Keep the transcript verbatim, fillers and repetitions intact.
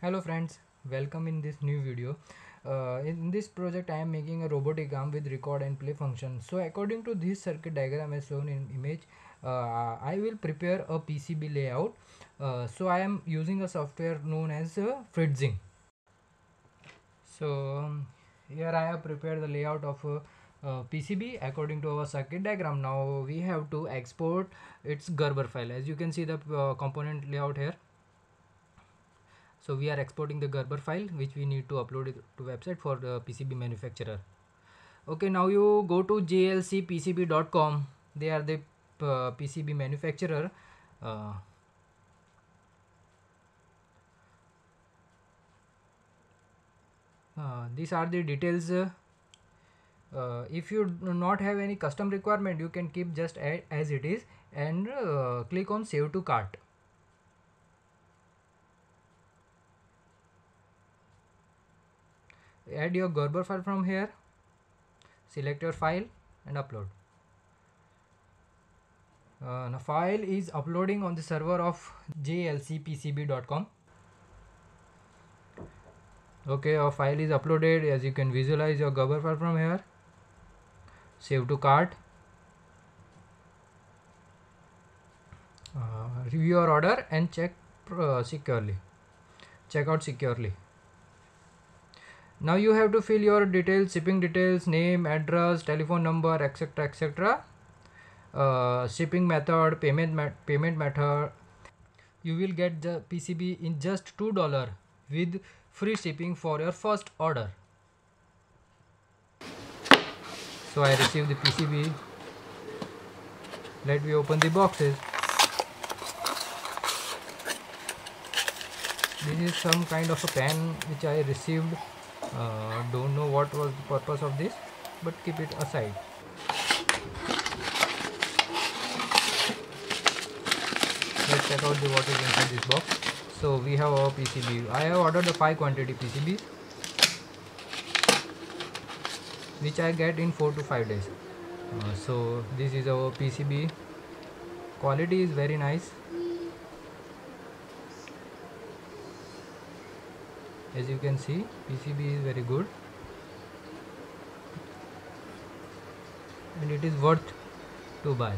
Hello friends, welcome in this new video. Uh, in this project I am making a robotic arm with record and play function. So according to this circuit diagram as shown in image, uh, I will prepare a P C B layout. Uh, so I am using a software known as uh, Fritzing. So um, here I have prepared the layout of uh, uh, P C B according to our circuit diagram. Now we have to export its Gerber file. As you can see the uh, component layout here. So we are exporting the Gerber file which we need to upload it to website for the P C B manufacturer. Okay, now you go to J L C P C B dot com. They are the uh, P C B manufacturer. Uh, uh, these are the details. Uh, uh, if you do not have any custom requirement, you can keep just as it is and uh, click on Save to Cart. Add your Gerber file from here, select your file and upload. Uh, the file is uploading on the server of J L C P C B dot com. Okay, our file is uploaded. As you can visualize your Gerber file from here. Save to cart. Uh, review your order and check uh, securely. Check out securely. Now you have to fill your details, shipping details, name, address, telephone number, etc, etc, uh, shipping method, payment me payment method. You will get the P C B in just two dollars with free shipping for your first order. So I received the P C B. Let me open the boxes. This is some kind of a pen which I received. Uh, don't know what was the purpose of this, but keep it aside. Let's check out the what is inside this box. So we have our P C B. I have ordered the five quantity P C B, which I get in four to five days. Uh, so this is our P C B. Quality is very nice. As you can see, P C B is very good and it is worth to buy.